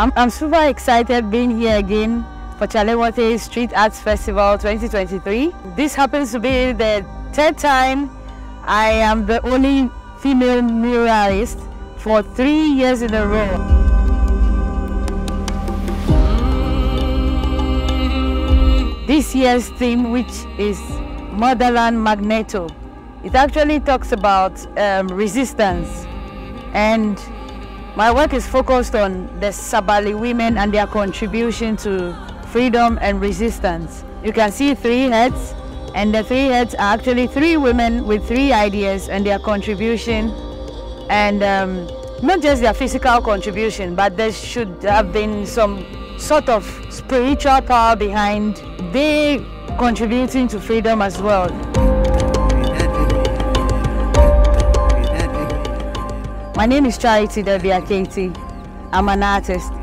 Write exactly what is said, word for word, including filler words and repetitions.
I'm, I'm super excited being here again for Chale Wote Street Arts Festival twenty twenty-three. This happens to be the third time I am the only female muralist for three years in a row. This year's theme, which is Motherland Magneto, it actually talks about um, resistance, and my work is focused on the Sabali women and their contribution to freedom and resistance. You can see three heads, and the three heads are actually three women with three ideas and their contribution, and um, not just their physical contribution, but there should have been some sort of spiritual power behind they contributing to freedom as well. My name is Charity Derby Akeiti. I'm an artist.